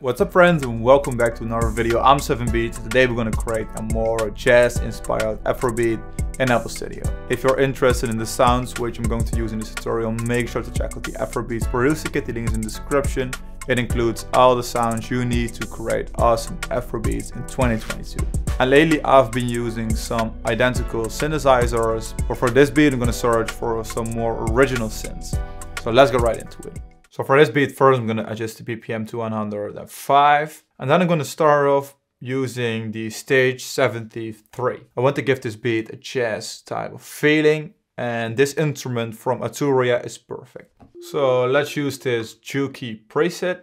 What's up, friends, and welcome back to another video. I'm 7Beats. Today we're gonna create a more jazz-inspired Afrobeat in FL Studio. If you're interested in the sounds which I'm going to use in this tutorial, make sure to check out the Afrobeat producer kit. The link is in the description. It includes all the sounds you need to create awesome Afrobeats in 2022. And lately I've been using some identical synthesizers, but for this beat I'm gonna search for some more original synths. So let's get right into it. So for this beat, first I'm going to adjust the BPM to 105, and then I'm going to start off using the stage 73. I want to give this beat a jazz type of feeling, and this instrument from Arturia is perfect. So let's use this jukey preset,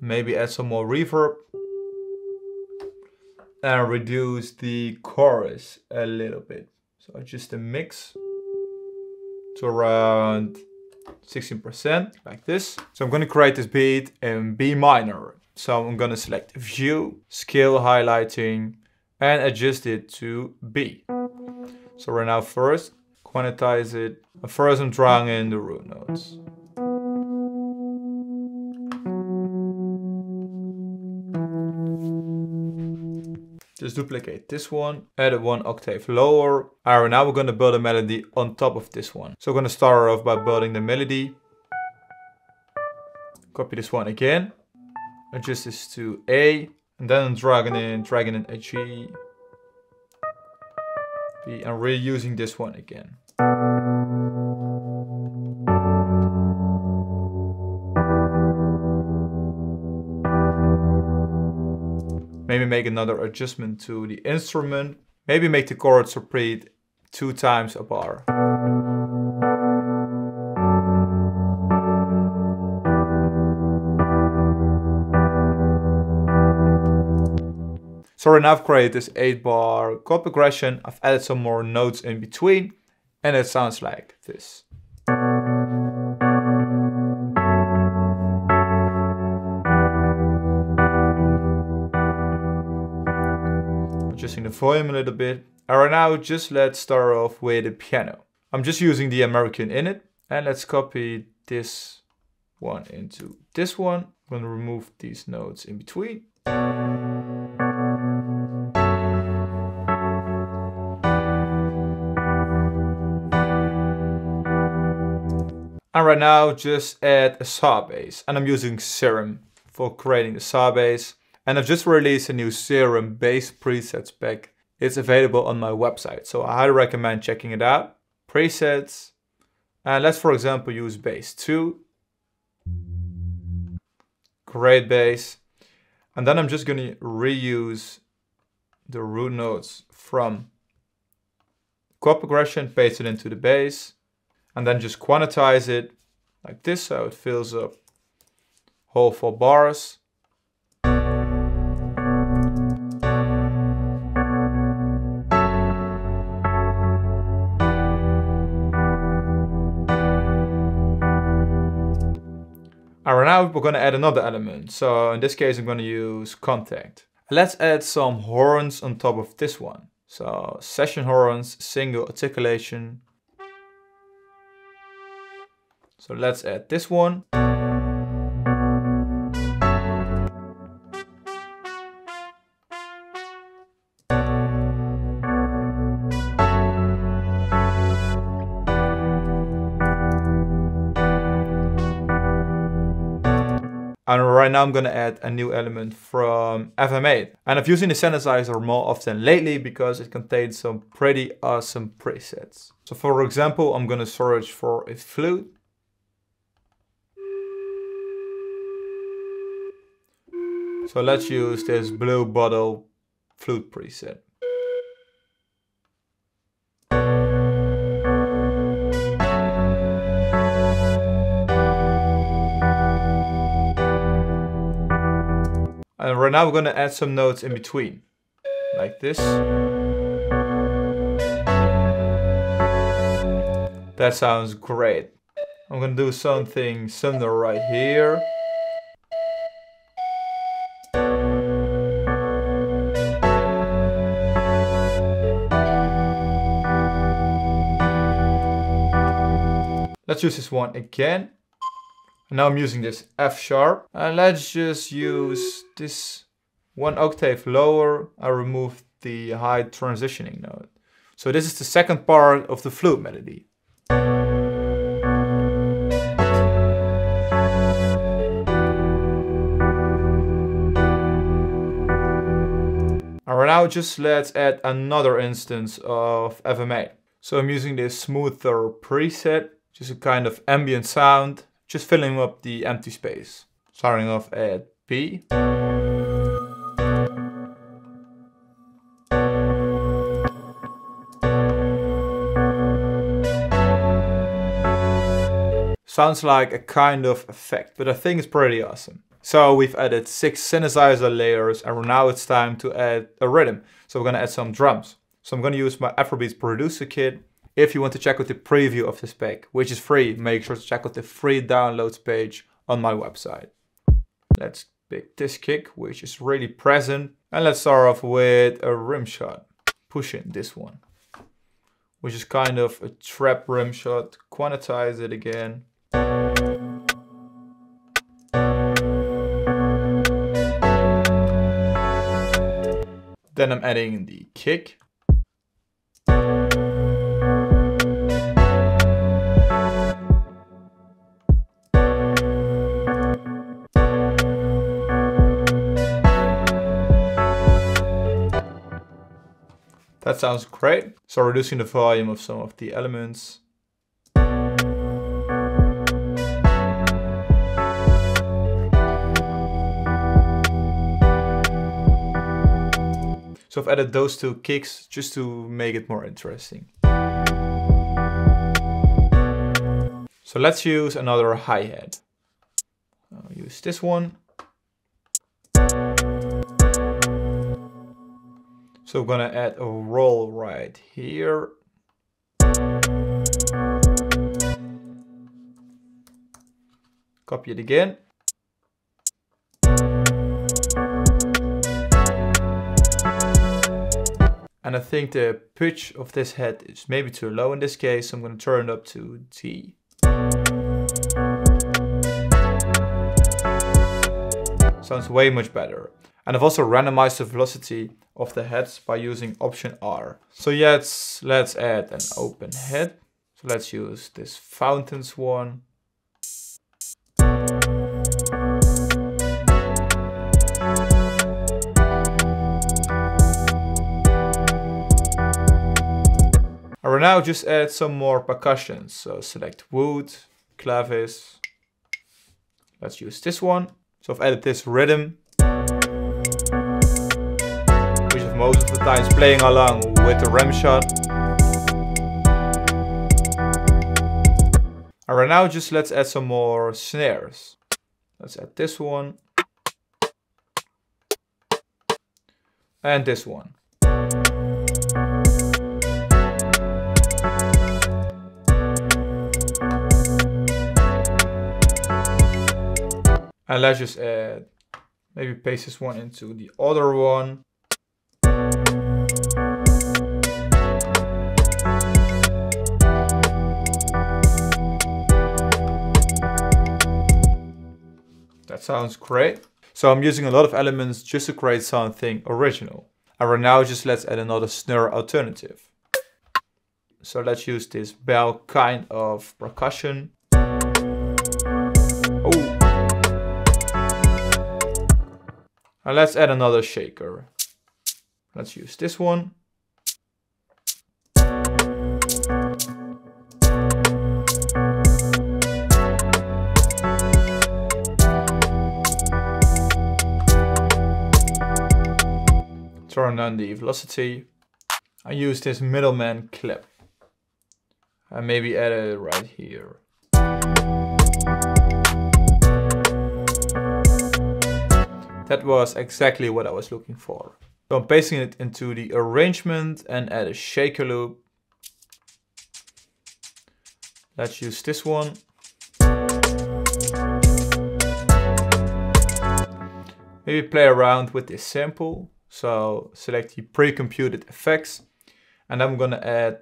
maybe add some more reverb, and reduce the chorus a little bit. So adjust the mix to around 16%, like this. So I'm going to create this beat in B minor. So I'm going to select View, Scale Highlighting, and adjust it to B. So right now, first, quantize it. First, I'm drawing in the root notes. Just duplicate this one, add it one octave lower. All right, now we're gonna build a melody on top of this one. So we're gonna start off by building the melody. Copy this one again, adjust this to A, and then I'm dragging in a G, B, and reusing this one again. Maybe make another adjustment to the instrument. Maybe make the chords repeat 2 times a bar. So right now I've created this 8-bar chord progression. I've added some more notes in between, and it sounds like this. Adjusting the volume a little bit. All right, now just let's start off with the piano. I'm just using the American init, and let's copy this one into this one. I'm gonna remove these notes in between. And right now just add a saw bass, and I'm using Serum for creating the saw bass. And I've just released a new Serum bass presets pack. It's available on my website, so I highly recommend checking it out. Presets. And let's, for example, use bass 2. Great bass. And then I'm just going to reuse the root notes from chord progression, paste it into the bass, and then just quantize it like this, so it fills up whole 4 bars. Alright, now we're going to add another element. So in this case, I'm going to use contact. Let's add some horns on top of this one. So session horns, single articulation. So let's add this one. And right now I'm going to add a new element from FM8. And I've used the synthesizer more often lately because it contains some pretty awesome presets. So for example, I'm going to search for a flute. So let's use this blue bottle flute preset. And right now we're going to add some notes in between, like this. That sounds great. I'm going to do something similar right here. Let's use this one again. Now I'm using this F#, and let's just use this one octave lower. I remove the high transitioning note. So this is the second part of the flute melody. And now just let's add another instance of FM8. So I'm using this smoother preset, just a kind of ambient sound, just filling up the empty space. Starting off at B. Sounds like a kind of effect, but I think it's pretty awesome. So we've added 6 synthesizer layers, and now it's time to add a rhythm. So we're going to add some drums. So I'm going to use my Afrobeat producer kit. If you want to check out the preview of this pack, which is free, make sure to check out the free downloads page on my website. Let's pick this kick, which is really present. And let's start off with a rim shot, pushing this one, which is kind of a trap rim shot. Quantize it again. Then I'm adding the kick. That sounds great. So reducing the volume of some of the elements. So I've added those 2 kicks just to make it more interesting. So let's use another hi-hat. I'll use this one. So I'm gonna add a roll right here. Copy it again. And I think the pitch of this head is maybe too low in this case, so I'm going to turn it up to D. Sounds way much better. And I've also randomized the velocity of the heads by using option R. So yes, let's add an open head. So let's use this fountains one. Now just add some more percussions. So select wood, clavis. Let's use this one. So I've added this rhythm, which is most of the times playing along with the rim shot. And right now just let's add some more snares. Let's add this one. And this one. And let's just add, maybe paste this one into the other one. That sounds great. So I'm using a lot of elements just to create something original. And right now just let's add another snare alternative. So let's use this bell kind of percussion. Oh. And let's add another shaker. Let's use this one. Turn on the velocity. I use this middleman clip. And maybe add it right here. That was exactly what I was looking for. So I'm pasting it into the arrangement and add a shaker loop. Let's use this one. Maybe play around with this sample. So select the pre-computed effects, and I'm gonna add,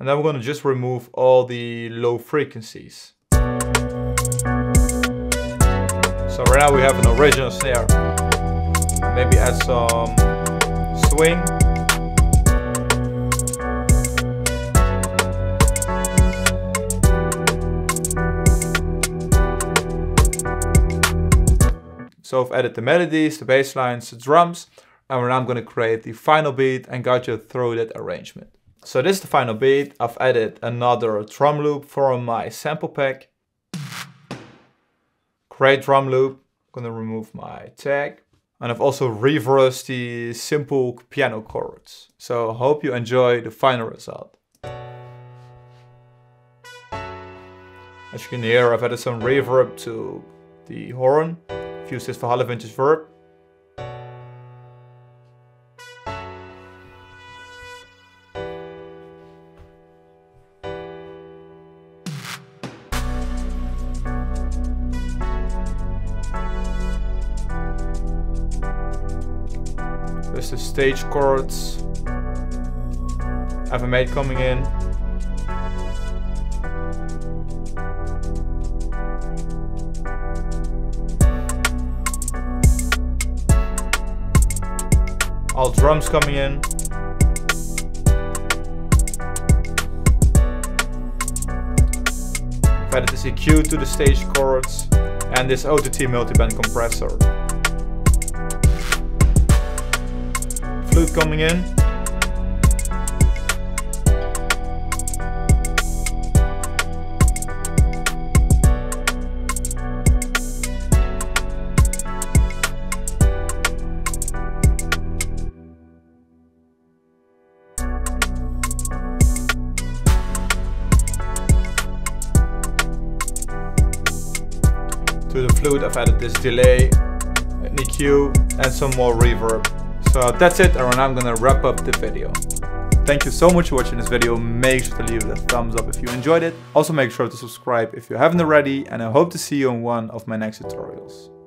and I'm gonna just remove all the low frequencies. So right now we have an original snare. Maybe add some swing. So I've added the melodies, the bass lines, the drums, and now I'm going to create the final beat and guide you through that arrangement. So this is the final beat. I've added another drum loop from my sample pack. Create drum loop. I'm going to remove my tag. And I've also reversed the simple piano chords. So I hope you enjoy the final result. As you can hear, I've added some reverb to the horn. I've used this for half inches verb. There's the stage chords. FM8 coming in. All drums coming in. I've added this EQ to the stage chords and this OTT multiband compressor. Flute coming in. To the flute, I've added this delay, an EQ, and some more reverb. So that's it, and I'm gonna wrap up the video. Thank you so much for watching this video. Make sure to leave a thumbs up if you enjoyed it. Also make sure to subscribe if you haven't already, and I hope to see you on one of my next tutorials.